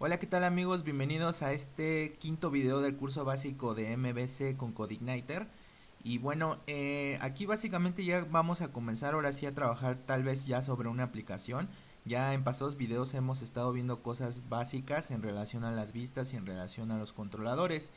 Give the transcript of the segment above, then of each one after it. Hola, ¿qué tal amigos? Bienvenidos a este quinto video del curso básico de MVC con CodeIgniter. Y bueno, aquí básicamente ya vamos a comenzar ahora sí a trabajar tal vez ya sobre una aplicación. Ya en pasados videos hemos estado viendo cosas básicas en relación a las vistas y en relación a los controladores.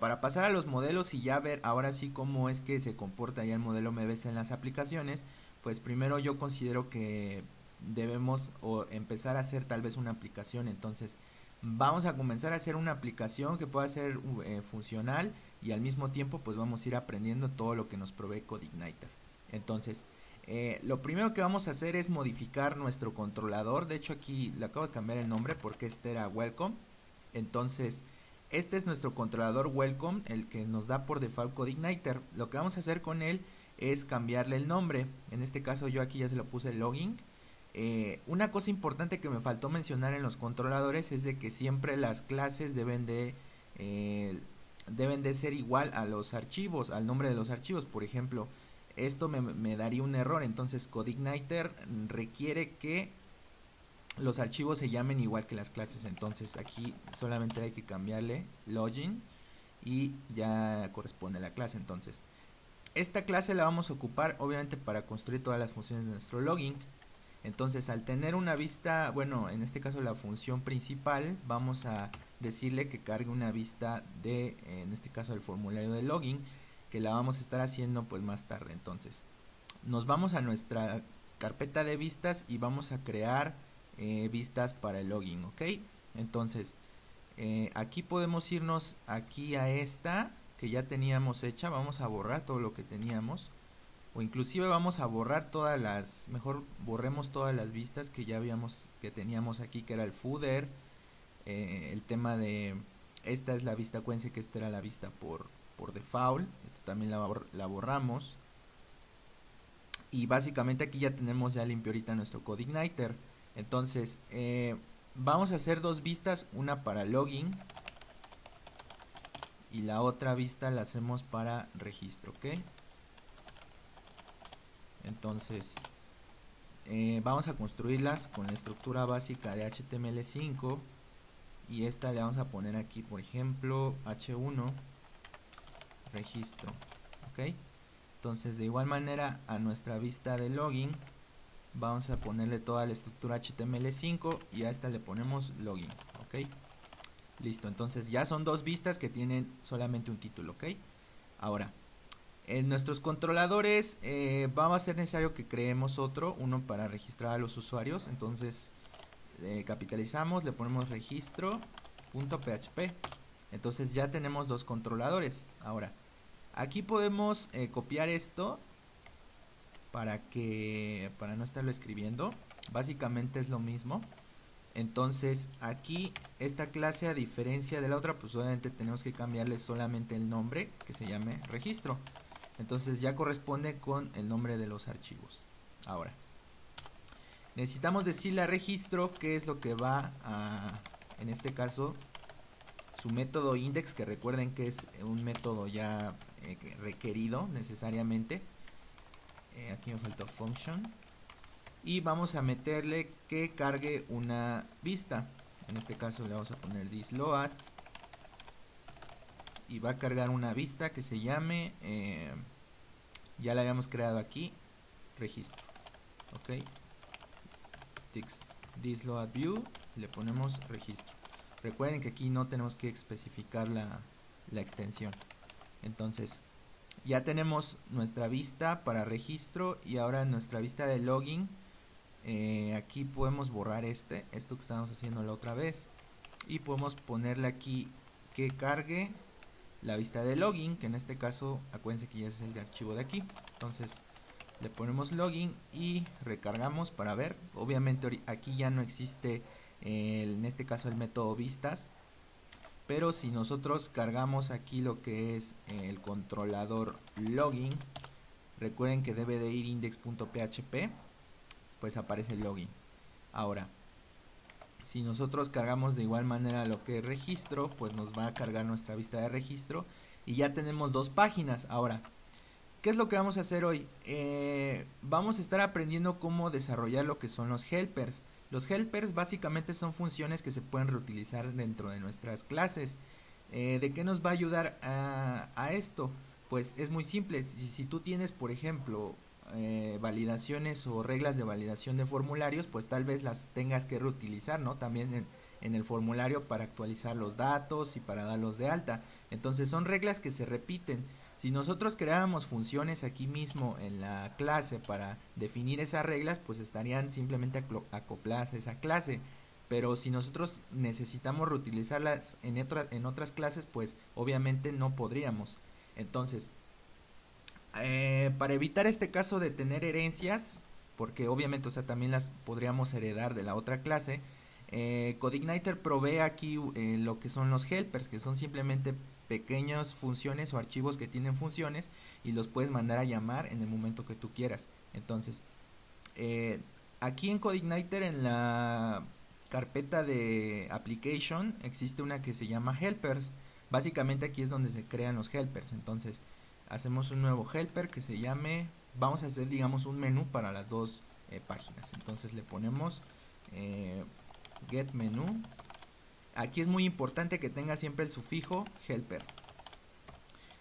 Para pasar a los modelos y ya ver ahora sí cómo es que se comporta ya el modelo MVC en las aplicaciones, pues primero yo considero que debemos empezar a hacer tal vez una aplicación. Entonces vamos a comenzar a hacer una aplicación que pueda ser funcional y al mismo tiempo pues vamos a ir aprendiendo todo lo que nos provee CodeIgniter. Entonces lo primero que vamos a hacer es modificar nuestro controlador. De hecho aquí le acabo de cambiar el nombre porque este era Welcome. Entonces este es nuestro controlador Welcome, el que nos da por default CodeIgniter. Lo que vamos a hacer con él es cambiarle el nombre. En este caso yo aquí ya se lo puse Login. Una cosa importante que me faltó mencionar en los controladores es de que siempre las clases deben de ser igual a los archivos, al nombre de los archivos. Por ejemplo, esto me daría un error. Entonces CodeIgniter requiere que los archivos se llamen igual que las clases. Entonces aquí solamente hay que cambiarle login y ya corresponde a la clase. Entonces esta clase la vamos a ocupar obviamente para construir todas las funciones de nuestro login. Entonces al tener una vista, bueno, en este caso la función principal, vamos a decirle que cargue una vista de, en este caso el formulario de login, que la vamos a estar haciendo pues más tarde. Entonces nos vamos a nuestra carpeta de vistas y vamos a crear vistas para el login, ¿ok? Entonces aquí podemos irnos aquí a esta que ya teníamos hecha. Vamos a borrar todo lo que teníamos. O inclusive vamos a borrar todas las, mejor borremos todas las vistas que ya habíamos, que teníamos aquí, que era el footer, el tema de, esta es la vista, acuérdense que esta era la vista por default, esta también la borramos. Y básicamente aquí ya tenemos ya limpio ahorita nuestro CodeIgniter. Entonces vamos a hacer dos vistas, una para login y la otra vista la hacemos para registro, ¿ok? Entonces vamos a construirlas con la estructura básica de HTML5 y esta le vamos a poner aquí, por ejemplo, H1 registro, ¿ok? Entonces de igual manera a nuestra vista de login vamos a ponerle toda la estructura HTML5 y a esta le ponemos login, ¿ok? Listo, entonces ya son dos vistas que tienen solamente un título, ¿ok? Ahora en nuestros controladores va a ser necesario que creemos otro, uno para registrar a los usuarios. Entonces capitalizamos, le ponemos registro.php. Entonces ya tenemos dos controladores. Ahora, aquí podemos copiar esto para no estarlo escribiendo. Básicamente es lo mismo. Entonces aquí esta clase, a diferencia de la otra, pues obviamente tenemos que cambiarle solamente el nombre, que se llame registro. Entonces ya corresponde con el nombre de los archivos. Ahora necesitamos decirle a registro qué es lo que va a, en este caso, su método index, que recuerden que es un método ya requerido necesariamente. Aquí me faltó function. Y vamos a meterle que cargue una vista. En este caso le vamos a poner thisLoad. Y va a cargar una vista que se llame, ya la habíamos creado aquí, registro, ok, thisLoadView, le ponemos registro. Recuerden que aquí no tenemos que especificar la extensión. Entonces ya tenemos nuestra vista para registro. Y ahora nuestra vista de login, aquí podemos borrar esto que estábamos haciendo la otra vez, y podemos ponerle aquí que cargue la vista de login, que en este caso acuérdense que ya es el de archivo de aquí. Entonces le ponemos login y recargamos para ver. Obviamente aquí ya no existe en este caso el método vistas, pero si nosotros cargamos aquí lo que es el controlador login, recuerden que debe de ir index.php, pues aparece el login. Ahora si nosotros cargamos de igual manera lo que es registro, pues nos va a cargar nuestra vista de registro y ya tenemos dos páginas. Ahora, ¿qué es lo que vamos a hacer hoy? Vamos a estar aprendiendo cómo desarrollar lo que son los helpers. Los helpers básicamente son funciones que se pueden reutilizar dentro de nuestras clases. ¿De qué nos va a ayudar a esto? Pues es muy simple. Si tú tienes, por ejemplo, validaciones o reglas de validación de formularios, pues tal vez las tengas que reutilizar, ¿no? También en el formulario para actualizar los datos y para darlos de alta. Entonces son reglas que se repiten. Si nosotros creáramos funciones aquí mismo en la clase para definir esas reglas, pues estarían simplemente acopladas a esa clase. Pero si nosotros necesitamos reutilizarlas en otras clases, pues obviamente no podríamos. Entonces, para evitar este caso de tener herencias, porque obviamente, o sea, también las podríamos heredar de la otra clase, CodeIgniter provee aquí lo que son los helpers, que son simplemente pequeñas funciones o archivos que tienen funciones y los puedes mandar a llamar en el momento que tú quieras. Entonces, aquí en CodeIgniter, en la carpeta de application, existe una que se llama helpers. Básicamente aquí es donde se crean los helpers. Entonces hacemos un nuevo helper que se llame, vamos a hacer digamos un menú para las dos páginas. Entonces le ponemos get menú. Aquí es muy importante que tenga siempre el sufijo helper.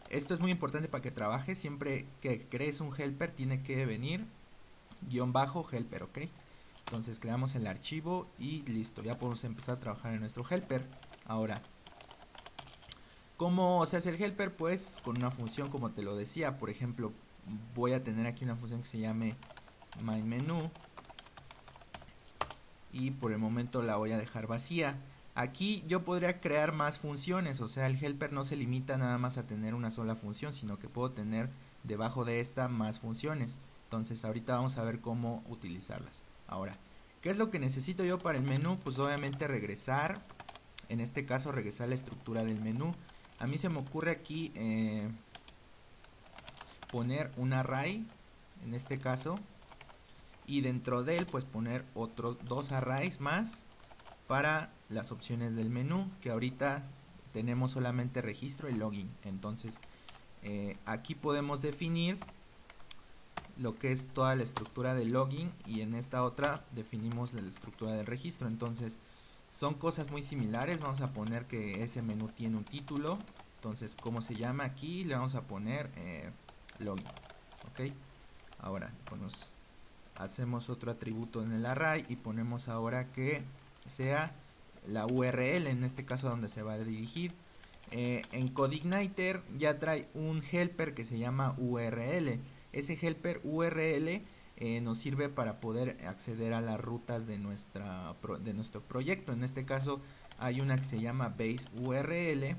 Esto es muy importante para que trabaje. Siempre que crees un helper tiene que venir _helper, ok. Entonces creamos el archivo y listo, ya podemos empezar a trabajar en nuestro helper. Ahora, ¿cómo se hace el helper? Pues con una función, como te lo decía. Por ejemplo, voy a tener aquí una función que se llame myMenu y por el momento la voy a dejar vacía. Aquí yo podría crear más funciones, o sea, el helper no se limita nada más a tener una sola función, sino que puedo tener debajo de esta más funciones. Entonces ahorita vamos a ver cómo utilizarlas. Ahora, ¿qué es lo que necesito yo para el menú? Pues obviamente regresar, en este caso regresar la estructura del menú. A mí se me ocurre aquí poner un array, en este caso, y dentro de él pues poner otros dos arrays más para las opciones del menú, que ahorita tenemos solamente registro y login. Entonces aquí podemos definir lo que es toda la estructura del login y en esta otra definimos la estructura del registro. Entonces son cosas muy similares. Vamos a poner que ese menú tiene un título, entonces como se llama aquí le vamos a poner login, ok. Ahora hacemos otro atributo en el array y ponemos ahora que sea la URL, en este caso donde se va a dirigir. En CodeIgniter ya trae un helper que se llama URL. Ese helper URL nos sirve para poder acceder a las rutas de nuestro proyecto. En este caso hay una que se llama base URL,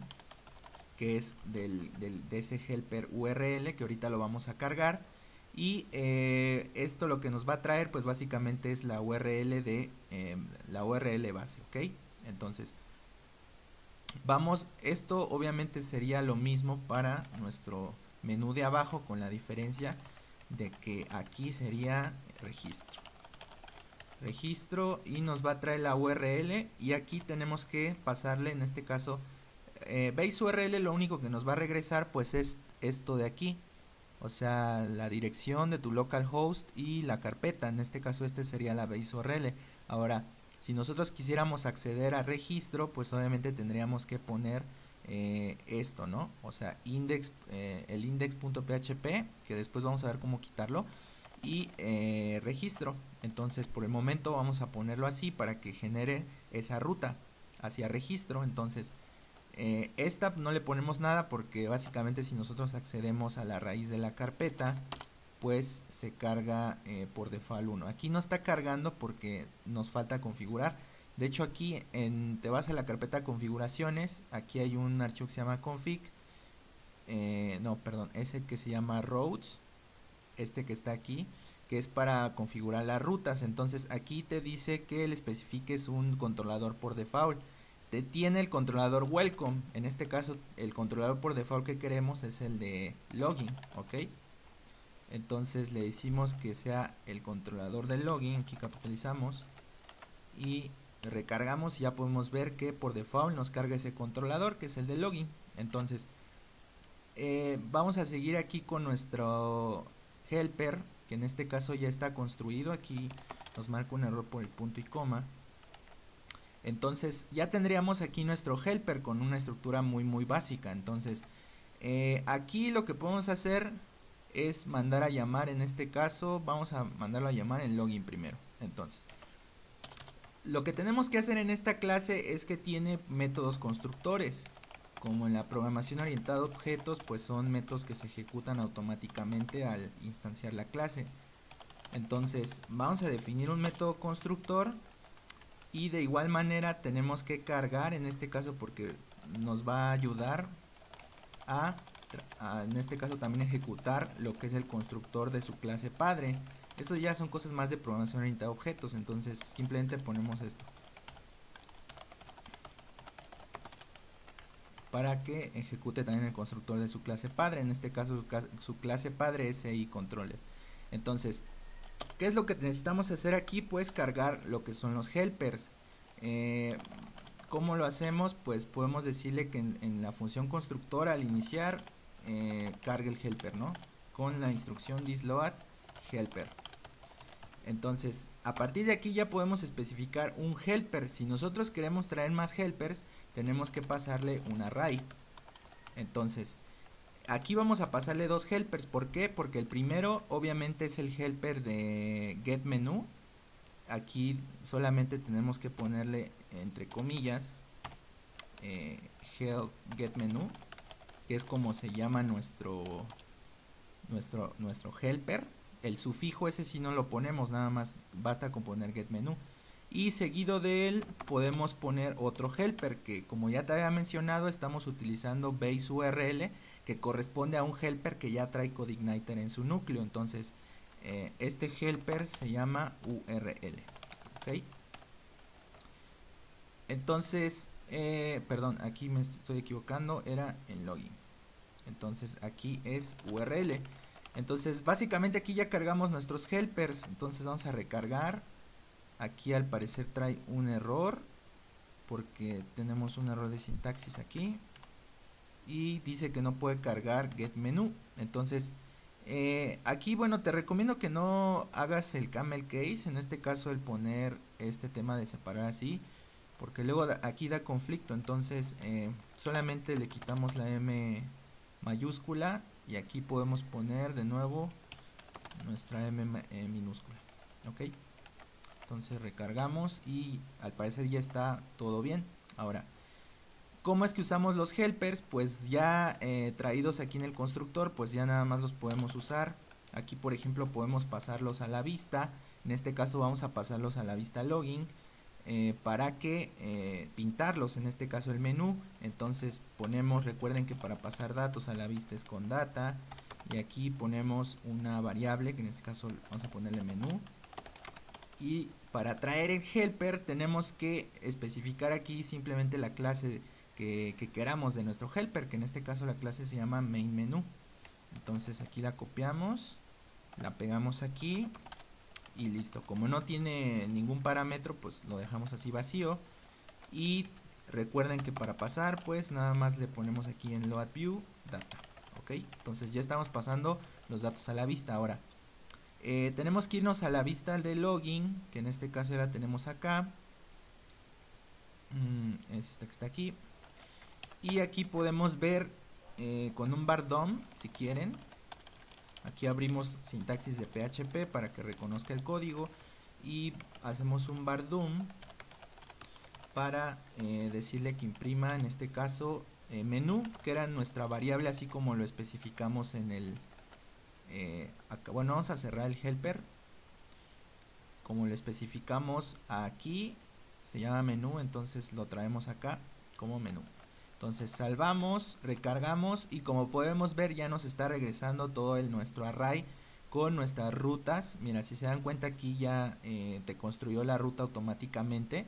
que es de ese helper URL que ahorita lo vamos a cargar. Y esto lo que nos va a traer pues básicamente es la URL de la URL base, ok. Entonces esto obviamente sería lo mismo para nuestro menú de abajo, con la diferencia de que aquí sería registro y nos va a traer la URL, y aquí tenemos que pasarle, en este caso base URL, lo único que nos va a regresar pues es esto de aquí, o sea, la dirección de tu localhost y la carpeta. En este caso sería la base URL. Ahora, si nosotros quisiéramos acceder a registro, pues obviamente tendríamos que poner esto, ¿no? O sea, index, el index.php, que después vamos a ver cómo quitarlo, y registro. Entonces por el momento vamos a ponerlo así para que genere esa ruta hacia registro. Entonces esta no le ponemos nada porque básicamente si nosotros accedemos a la raíz de la carpeta pues se carga por default 1. Aquí no está cargando porque nos falta configurar. De hecho aquí te vas a la carpeta configuraciones, aquí hay un archivo que se llama config, ese que se llama routes, este que está aquí, que es para configurar las rutas. Entonces aquí te dice que le especifiques un controlador por default. Te tiene el controlador welcome, en este caso el controlador por default que queremos es el de login, ok. Entonces le decimos que sea el controlador de login, aquí capitalizamos y recargamos y ya podemos ver que por default nos carga ese controlador que es el de login. Entonces vamos a seguir aquí con nuestro helper, que en este caso ya está construido. Aquí nos marca un error por el punto y coma. Entonces ya tendríamos aquí nuestro helper con una estructura muy básica. Entonces aquí lo que podemos hacer es mandar a llamar, en este caso vamos a mandarlo a llamar en login primero. Entonces lo que tenemos que hacer en esta clase es que tiene métodos constructores. Como en la programación orientada a objetos, pues son métodos que se ejecutan automáticamente al instanciar la clase. Entonces vamos a definir un método constructor y de igual manera tenemos que cargar, en este caso porque nos va a ayudar a en este caso también ejecutar lo que es el constructor de su clase padre. Eso ya son cosas más de programación orientada a objetos, entonces simplemente ponemos esto para que ejecute también el constructor de su clase padre. En este caso su clase padre es CIController. Entonces, ¿qué es lo que necesitamos hacer aquí? Pues cargar lo que son los helpers. ¿Cómo lo hacemos? Pues podemos decirle que en la función constructor al iniciar cargue el helper, ¿no? Con la instrucción disload helper. Entonces, a partir de aquí ya podemos especificar un helper. Si nosotros queremos traer más helpers, tenemos que pasarle un array. Entonces, aquí vamos a pasarle dos helpers. ¿Por qué? Porque el primero obviamente es el helper de getMenu. Aquí solamente tenemos que ponerle entre comillas help getMenu, que es como se llama nuestro helper. El sufijo ese sí no lo ponemos, nada más basta con poner getMenu. Y seguido de él podemos poner otro helper que, como ya te había mencionado, estamos utilizando baseURL, que corresponde a un helper que ya trae CodeIgniter en su núcleo. Entonces este helper se llama URL. ¿Okay? Entonces, perdón, aquí me estoy equivocando, era en login. Entonces aquí es URL. Entonces básicamente aquí ya cargamos nuestros helpers. Entonces vamos a recargar. Aquí al parecer trae un error porque tenemos un error de sintaxis aquí y dice que no puede cargar getMenu. Entonces aquí, bueno, te recomiendo que no hagas el camel case, en este caso el poner este tema de separar así, porque luego aquí da conflicto. Entonces solamente le quitamos la M mayúscula y aquí podemos poner de nuevo nuestra M minúscula. Ok. Entonces recargamos y al parecer ya está todo bien. Ahora, ¿cómo es que usamos los helpers? Pues ya traídos aquí en el constructor, pues ya nada más los podemos usar. Aquí por ejemplo podemos pasarlos a la vista. En este caso vamos a pasarlos a la vista login para que pintarlos, en este caso el menú. Entonces ponemos, recuerden que para pasar datos a la vista es con data. Y aquí ponemos una variable que en este caso vamos a ponerle menú. Y para traer el helper tenemos que especificar aquí simplemente la clase que queramos de nuestro helper, que en este caso la clase se llama mainMenu. Entonces aquí la copiamos, la pegamos aquí y listo. Como no tiene ningún parámetro, pues lo dejamos así vacío. Y recuerden que para pasar, pues nada más le ponemos aquí en loadView data. ¿Ok? Entonces ya estamos pasando los datos a la vista ahora. Tenemos que irnos a la vista de login, que en este caso ya la tenemos acá, es esta que está aquí, y aquí podemos ver con un bar DOM, si quieren. Aquí abrimos sintaxis de PHP para que reconozca el código y hacemos un bar DOM para decirle que imprima, en este caso menú, que era nuestra variable así como lo especificamos en el acá. Bueno, vamos a cerrar el helper como lo especificamos aquí, se llama menú, entonces lo traemos acá como menú. Entonces salvamos, recargamos y como podemos ver ya nos está regresando todo nuestro array con nuestras rutas. Mira, si se dan cuenta aquí ya te construyó la ruta automáticamente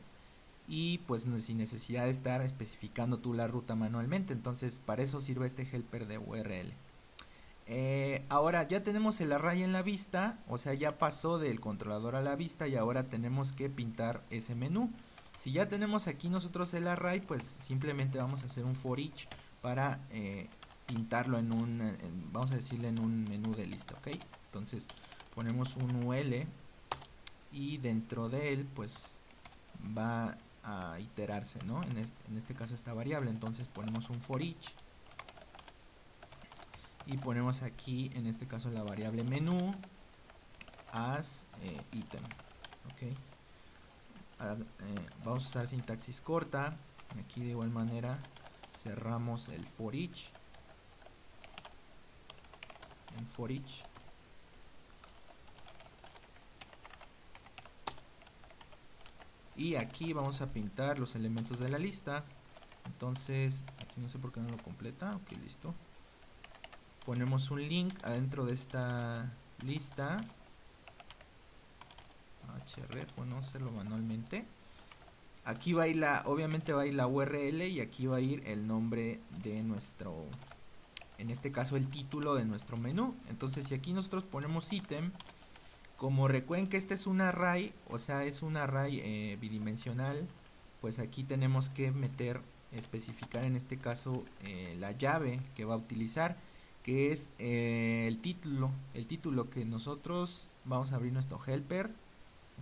y pues sin necesidad de estar especificando tú la ruta manualmente. Entonces para eso sirve este helper de URL. Ahora ya tenemos el array en la vista, o sea ya pasó del controlador a la vista y ahora tenemos que pintar ese menú. Si ya tenemos aquí nosotros el array, pues simplemente vamos a hacer un for each para pintarlo en un, vamos a decirle en un menú de lista, ¿ok? Entonces ponemos un UL y dentro de él pues va a iterarse, ¿no? En este caso esta variable. Entonces ponemos un for each y ponemos aquí en este caso la variable menú as item, ¿okay? Vamos a usar sintaxis corta. Aquí de igual manera cerramos el for each, en for each y aquí vamos a pintar los elementos de la lista. Entonces aquí no sé por qué no lo completa. Ok, listo. Ponemos un link adentro de esta lista href, bueno, hacerlo manualmente. Aquí va a ir la, obviamente va a ir la URL, y aquí va a ir el nombre de nuestro, en este caso el título de nuestro menú. Entonces si aquí nosotros ponemos ítem, como recuerden que este es un array, o sea es un array bidimensional, pues aquí tenemos que meter, especificar en este caso la llave que va a utilizar, que es el título que nosotros vamos a abrir nuestro helper.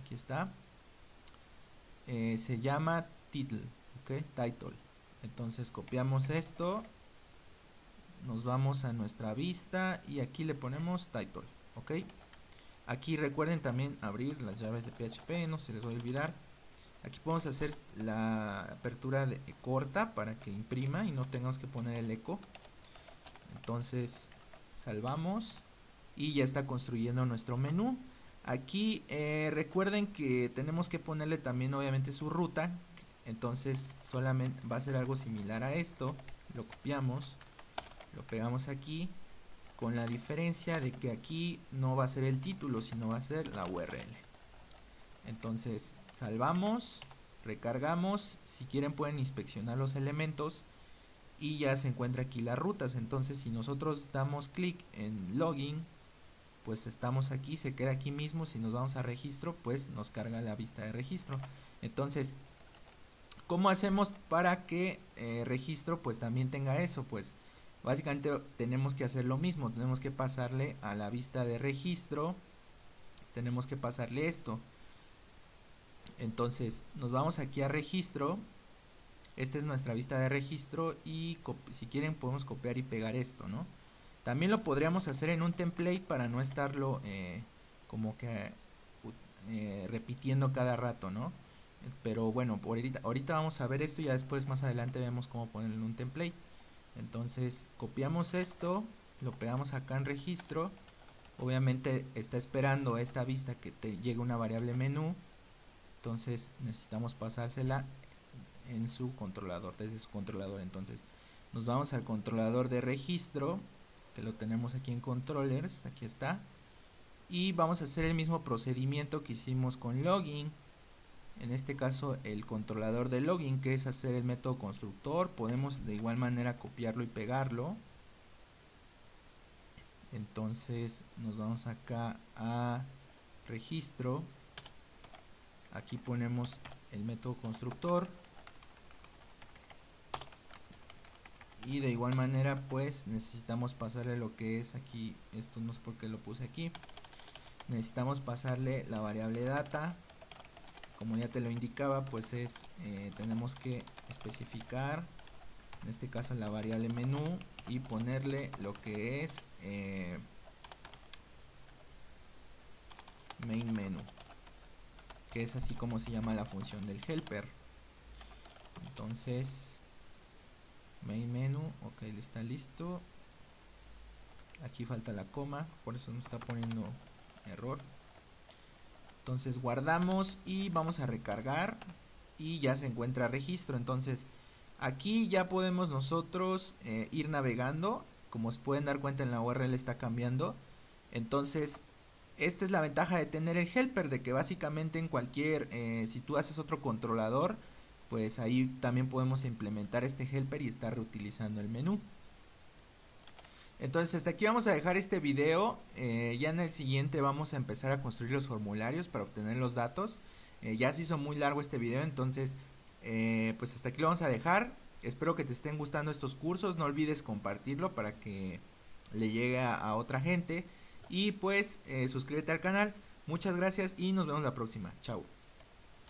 Aquí está, se llama title, ¿okay? Title. Entonces copiamos esto, nos vamos a nuestra vista y aquí le ponemos title, ¿ok? Aquí recuerden también abrir las llaves de PHP, no se les va a olvidar. Aquí podemos hacer la apertura de corta para que imprima y no tengamos que poner el eco. Entonces salvamos y ya está construyendo nuestro menú. Aquí recuerden que tenemos que ponerle también obviamente su ruta. Entonces solamente va a ser algo similar a esto. Lo copiamos, lo pegamos aquí, con la diferencia de que aquí no va a ser el título, sino va a ser la URL. Entonces salvamos, recargamos. Si quieren pueden inspeccionar los elementos y ya se encuentra aquí las rutas. Entonces si nosotros damos clic en login, pues estamos aquí, se queda aquí mismo. Si nos vamos a registro, pues nos carga la vista de registro. Entonces, ¿cómo hacemos para que registro pues también tenga eso? Pues básicamente tenemos que hacer lo mismo, tenemos que pasarle a la vista de registro, tenemos que pasarle esto. Entonces nos vamos aquí a registro, esta es nuestra vista de registro, y si quieren podemos copiar y pegar esto, ¿no? También lo podríamos hacer en un template para no estarlo como que repitiendo cada rato, ¿no? Pero bueno, ahorita vamos a ver esto y ya después más adelante vemos cómo ponerlo en un template. Entonces copiamos esto, lo pegamos acá en registro. Obviamente está esperando esta vista que te llegue una variable menú. Entonces necesitamos pasársela en su controlador, desde su controlador. Entonces nos vamos al controlador de registro, que lo tenemos aquí en controllers, aquí está. Y vamos a hacer el mismo procedimiento que hicimos con login. En este caso el controlador de login, que es hacer el método constructor. Podemos de igual manera copiarlo y pegarlo. Entonces nos vamos acá a registro, aquí ponemos el método constructor y de igual manera pues necesitamos pasarle lo que es aquí, esto no es porque lo puse aquí, necesitamos pasarle la variable data. Como ya te lo indicaba, pues es tenemos que especificar en este caso la variable menú y ponerle lo que es main menu, que es así como se llama la función del helper. Entonces main menu, ok, está listo. Aquí falta la coma, por eso me está poniendo error. Entonces guardamos y vamos a recargar y ya se encuentra registro. Entonces aquí ya podemos nosotros ir navegando. Como se pueden dar cuenta, en la URL está cambiando. Entonces esta es la ventaja de tener el helper, de que básicamente en cualquier si tú haces otro controlador, pues ahí también podemos implementar este helper y estar reutilizando el menú. Entonces hasta aquí vamos a dejar este video. Ya en el siguiente vamos a empezar a construir los formularios para obtener los datos. Ya se hizo muy largo este video, entonces pues hasta aquí lo vamos a dejar. Espero que te estén gustando estos cursos, no olvides compartirlo para que le llegue a otra gente. Y pues suscríbete al canal. Muchas gracias y nos vemos la próxima. Chao.